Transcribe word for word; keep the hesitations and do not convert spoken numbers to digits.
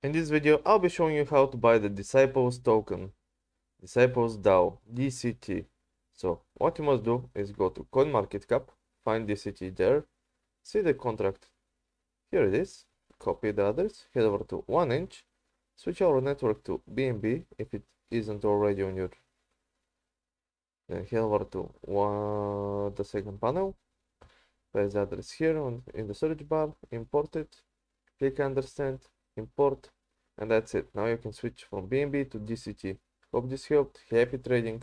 In this video, I'll be showing you how to buy the Disciples token, Disciples DAO, D C T. So what you must do is go to CoinMarketCap, find D C T there, see the contract. Here it is. Copy the address, head over to one inch, switch our network to B N B if it isn't already on your. Then head over to one, the second panel, paste the address here on, in the search bar, import it, click understand, import, and that's it. Now you can switch from B N B to D C T. Hope this helped. Happy trading!